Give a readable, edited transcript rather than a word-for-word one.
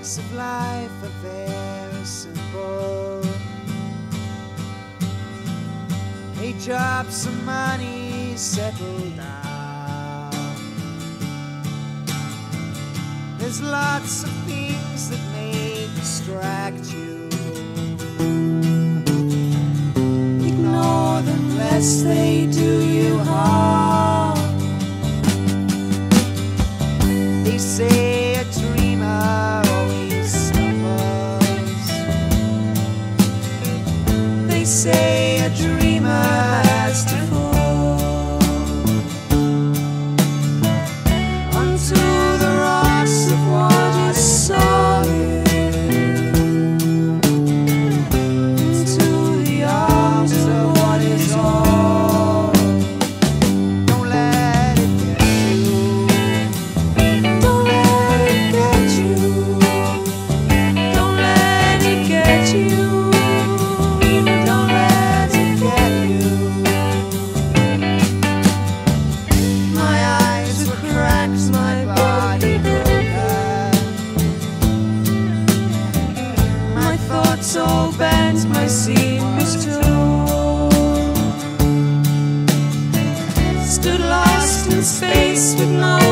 facts of life are very simple. He dropped some money, settled down. There's lots of things that may distract you. Ignore them lest they do you harm. They say a dreamer has to fall onto the rocks of what is solid, into the arms of what is all. Don't let it get you. Don't let it get you. Don't let it get you. So bends my seat stood lost in space with no